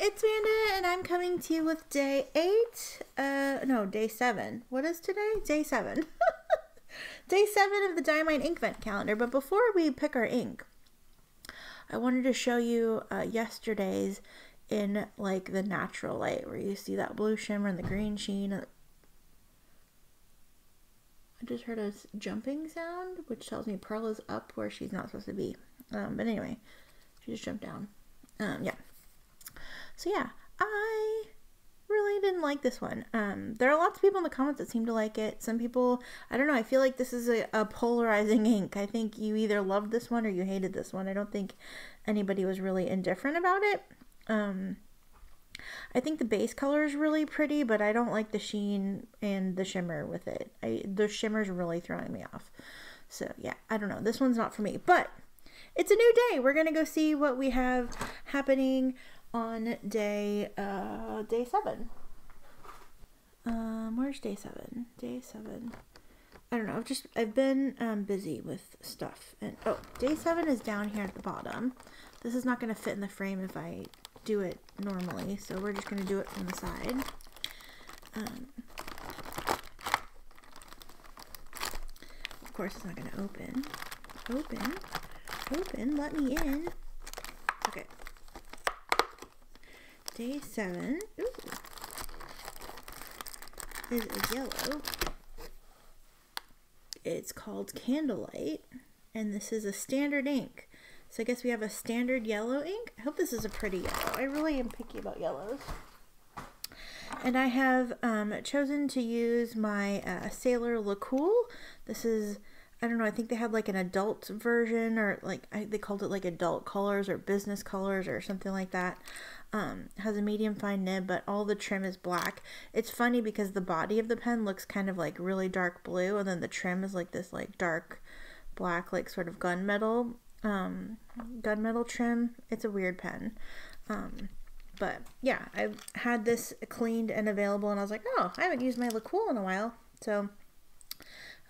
it's Amanda, and I'm coming to you with day 7. What is today? Day 7. Day 7 of the Diamine Inkvent calendar. But before we pick our ink, I wanted to show you yesterday's in like the natural light where you see that blue shimmer and the green sheen. I just heard a jumping sound, which tells me Pearl is up where she's not supposed to be. But anyway, she just jumped down. Yeah. So yeah, I really didn't like this one. There are lots of people in the comments that seem to like it. Some people, I don't know, I feel like this is a polarizing ink. I think you either loved this one or you hated this one. I don't think anybody was really indifferent about it. I think the base color is really pretty, but I don't like the sheen and the shimmer with it. The shimmer's really throwing me off. So yeah, I don't know. This one's not for me, but it's a new day. We're going to go see what we have happening on day 7. Where's day 7? Day 7. I don't know. I've been busy with stuff. And oh, day 7 is down here at the bottom. This is not going to fit in the frame if I do it normally, so we're just going to do it from the side. Of course, it's not going to open. Open. Let me in. Okay. Day 7. Ooh. Is a yellow. It's called Candlelight, and this is a standard ink. So I guess we have a standard yellow ink. I hope this is a pretty yellow. I really am picky about yellows. And I have chosen to use my Sailor Lecoule. This is, I don't know, I think they had like an adult version, or like they called it like adult colors or business colors or something like that. Has a medium fine nib, but all the trim is black. It's funny because the body of the pen looks kind of like really dark blue, and then the trim is like this like dark black, like sort of gunmetal, trim. It's a weird pen. But yeah, I've had this cleaned and available, and I was like, oh, I haven't used my Lecoule in a while. So,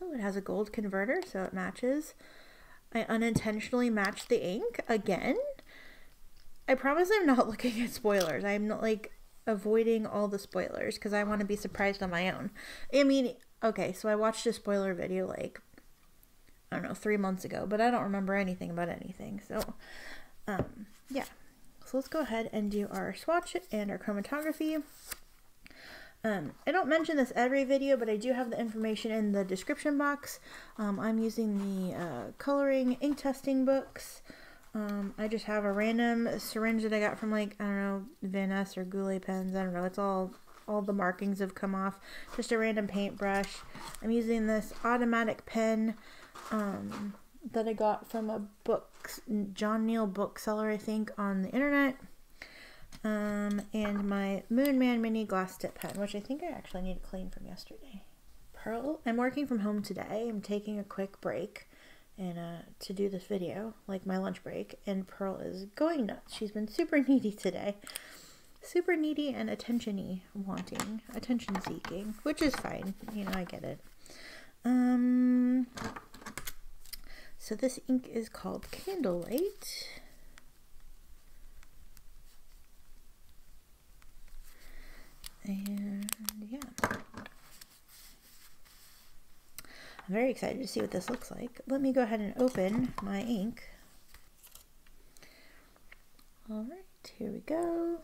oh, it has a gold converter, so it matches. I unintentionally matched the ink again. I promise I'm not looking at spoilers. I'm not like avoiding all the spoilers because I want to be surprised on my own. I mean, okay, so I watched a spoiler video like, I don't know, 3 months ago, but I don't remember anything about anything. So yeah, so let's go ahead and do our swatch and our chromatography. I don't mention this every video, but I do have the information in the description box. I'm using the coloring ink testing books. I just have a random syringe that I got from like, I don't know, Vanness or Goulet pens. I don't know. It's all the markings have come off. Just a random paintbrush. I'm using this automatic pen that I got from a John Neal bookseller, I think, on the internet. And my Moon Man mini gloss tip pen, which I think I actually need to clean from yesterday. Pearl. I'm working from home today. I'm taking a quick break and to do this video, like my lunch break, and Pearl is going nuts. She's been super needy today. Super needy and attention seeking, which is fine. You know, I get it. So this ink is called Candlelight. And yeah, I'm very excited to see what this looks like. Let me go ahead and open my ink. All right, here we go.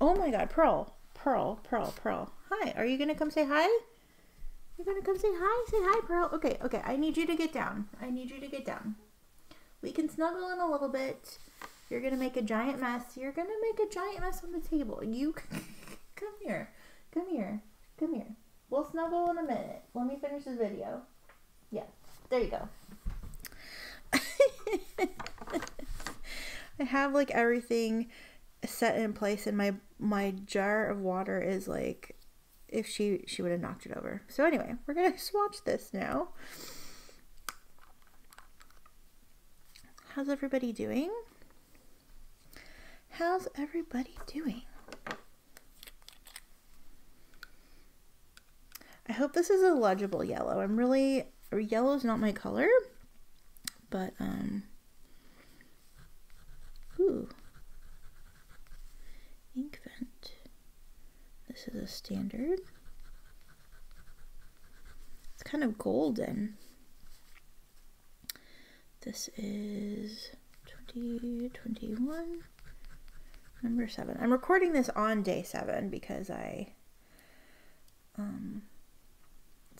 Oh my God, Pearl. Hi, are you gonna come say hi? You're gonna come say hi, Pearl. Okay, I need you to get down. We can snuggle in a little bit. You're gonna make a giant mess. On the table. You come here. We'll snuggle in a minute. Let me finish this video. Yeah, there you go. I have like everything set in place, and my jar of water is like, if she would have knocked it over. So anyway, we're gonna swatch this now. How's everybody doing? I hope this is a legible yellow. Yellow's not my color, but, ooh, This is a standard. It's kind of golden. This is 2021, number 7. I'm recording this on day 7 because it's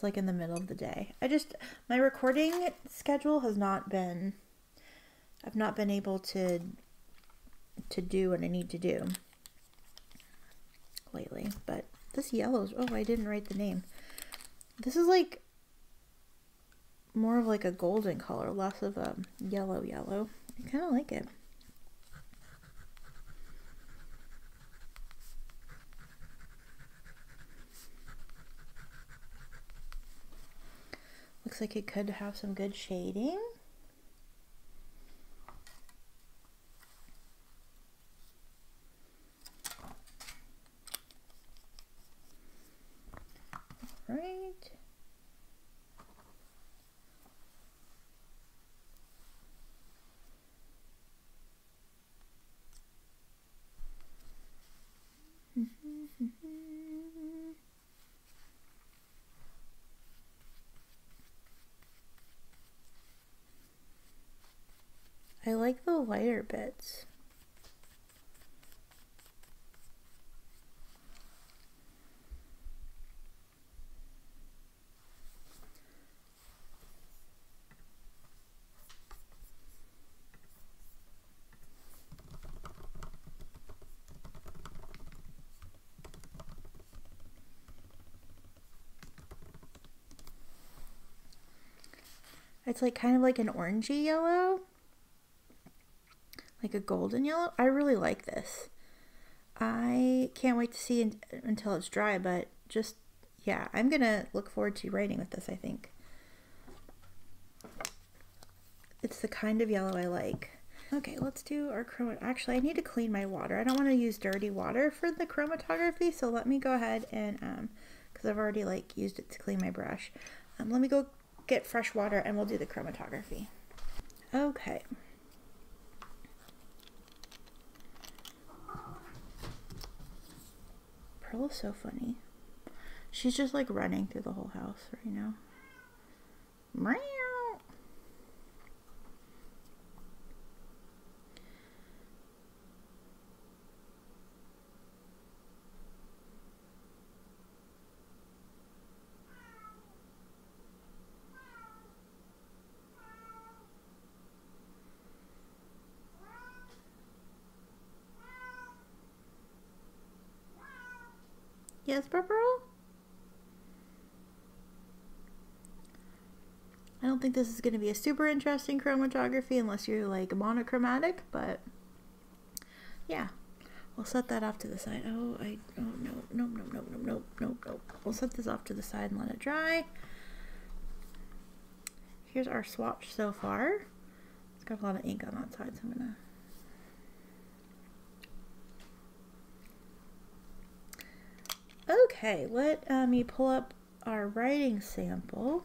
like in the middle of the day. My recording schedule has not been, I've not been able to do what I need to do lately. But this yellow's, oh, I didn't write the name. This is like more of like a golden color, less of a yellow. I kind of like it. Looks like it could have some good shading. All right. I like the lighter bits. It's like kind of like an orangey yellow, like a golden yellow. I really like this. I can't wait to see until it's dry, but just, yeah, I'm gonna look forward to writing with this, I think. It's the kind of yellow I like. Okay, let's do our chroma. Actually, I need to clean my water. I don't want to use dirty water for the chromatography, so let me go ahead and, because I've already like used it to clean my brush. Let me go get fresh water and we'll do the chromatography. Okay. Pearl is so funny. She's just like running through the whole house right now. Meow. Yes, Pearl? I don't think this is going to be a super interesting chromatography unless you're like monochromatic, but yeah, we'll set that off to the side. Oh, no. We'll set this off to the side and let it dry. Here's our swatch so far. It's got a lot of ink on that side, so I'm gonna. Okay, let me pull up our writing sample.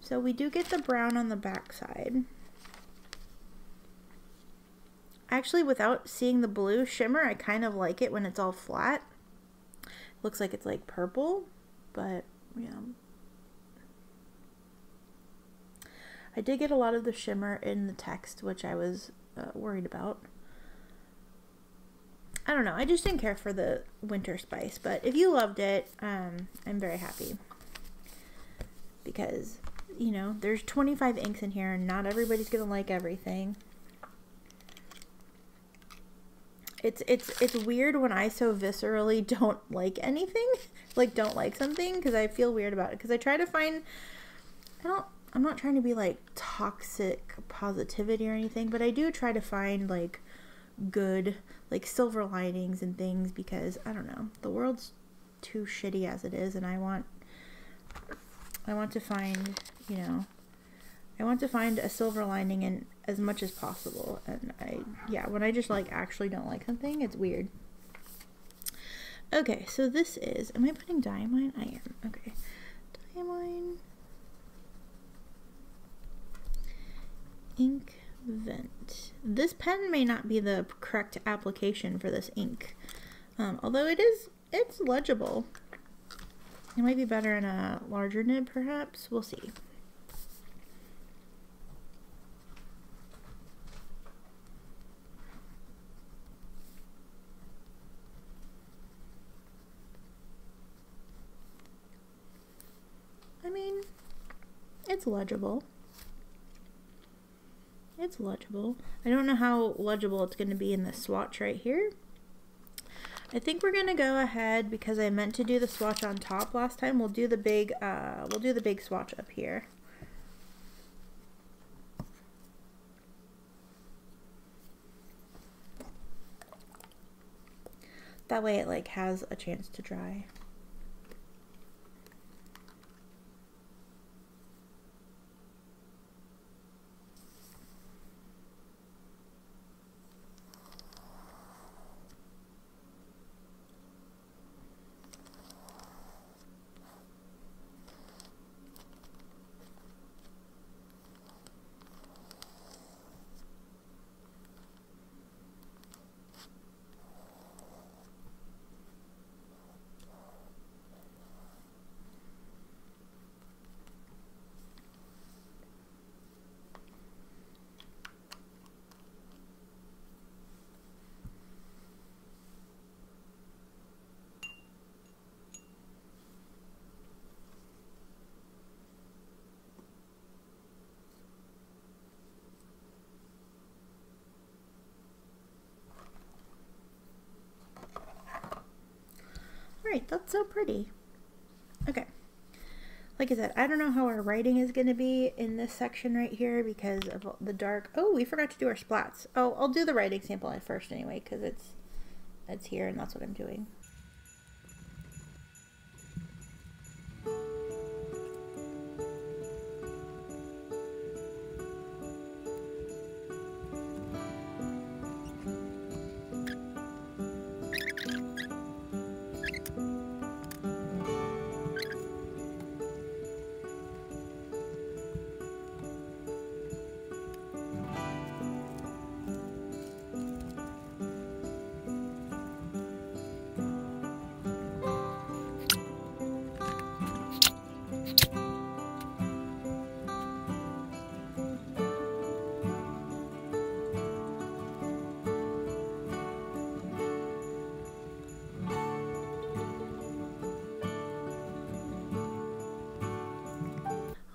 So we do get the brown on the back side. Actually, without seeing the blue shimmer, I kind of like it when it's all flat. Looks like it's like purple, but yeah. I did get a lot of the shimmer in the text, which I was worried about. I don't know, I just didn't care for the winter spice, but if you loved it, I'm very happy because, you know, there's 25 inks in here and not everybody's gonna like everything. It's weird when I so viscerally don't like anything, like don't like something, because I feel weird about it, because I try to find, I'm not trying to be like toxic positivity or anything, but I do try to find like good, like silver linings and things, because I don't know, the world's too shitty as it is, and I want to find, you know, I want to find a silver lining in as much as possible. And yeah, when I just like actually don't like something, it's weird. Okay, so this is, am I putting diamine? I am. Okay, diamine. Ink Inkvent. This pen may not be the correct application for this ink, although it's legible. It might be better in a larger nib, perhaps. We'll see. I mean, it's legible. It's legible. I don't know how legible it's going to be in this swatch right here. I think we're going to go ahead, because I meant to do the swatch on top last time. We'll do the big swatch up here. That way it like has a chance to dry. Right, that's so pretty. Okay, like I said, I don't know how our writing is going to be in this section right here because of the dark. Oh, we forgot to do our splats. Oh, I'll do the writing sample at first anyway because it's here and that's what I'm doing.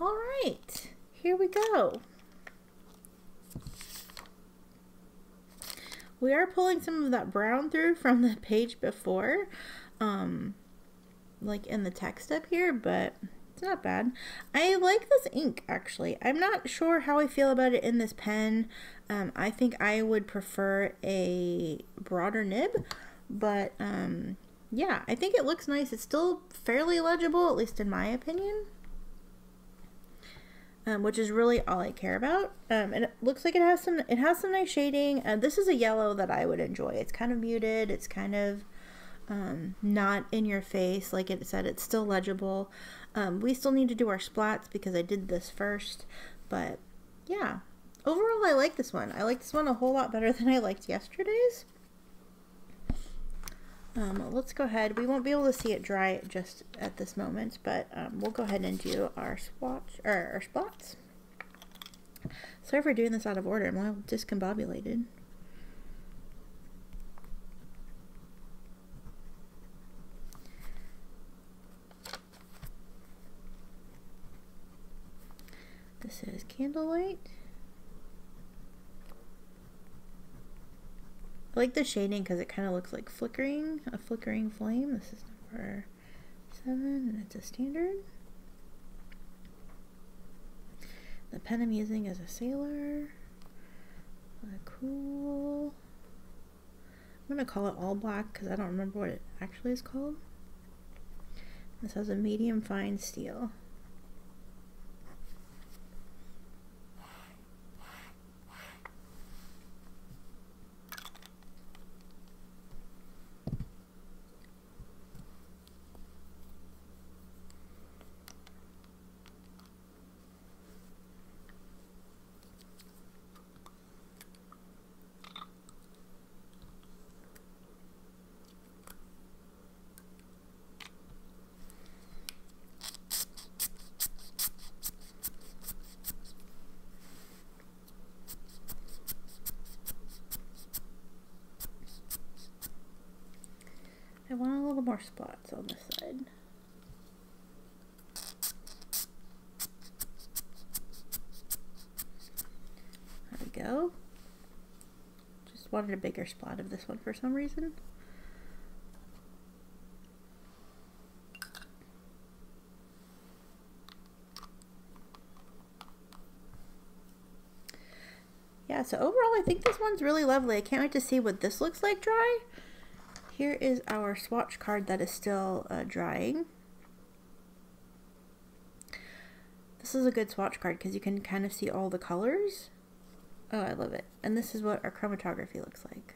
Alright, here we go. We are pulling some of that brown through from the page before, like in the text up here, but it's not bad. I like this ink actually. I'm not sure how I feel about it in this pen. I think I would prefer a broader nib, but yeah, I think it looks nice. It's still fairly legible, at least in my opinion. Which is really all I care about. And it looks like it has some nice shading. This is a yellow that I would enjoy. It's kind of muted. It's kind of not in your face. Like it said, it's still legible. We still need to do our splats because I did this first. But yeah, overall I like this one. I like this one a whole lot better than I liked yesterday's. Let's go ahead. We won't be able to see it dry just at this moment, but we'll go ahead and do our swatch or our spots. Sorry for doing this out of order. I'm a little discombobulated. This is Candlelight. I like the shading because it kind of looks like flickering, a flickering flame. This is number 7 and it's a standard. The pen I'm using is a Sailor Lecoule. I'm going to call it all black because I don't remember what it actually is called. This has a medium fine steel. little more spots on this side. There we go. Just wanted a bigger spot of this one for some reason. Yeah, so overall I think this one's really lovely. I can't wait to see what this looks like dry. Here is our swatch card that is still drying. This is a good swatch card because you can kind of see all the colors. Oh, I love it. And this is what our chromatography looks like.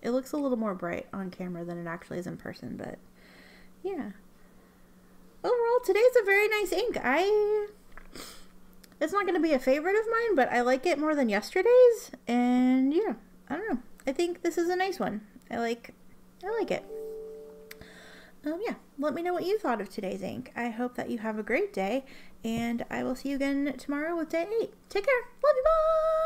It looks a little more bright on camera than it actually is in person, but yeah. Overall, today's a very nice ink. It's not going to be a favorite of mine, but I like it more than yesterday's, and yeah, I don't know. I think this is a nice one. I like it. Yeah, let me know what you thought of today's ink. I hope that you have a great day, and I will see you again tomorrow with day 8. Take care. Love you. Bye.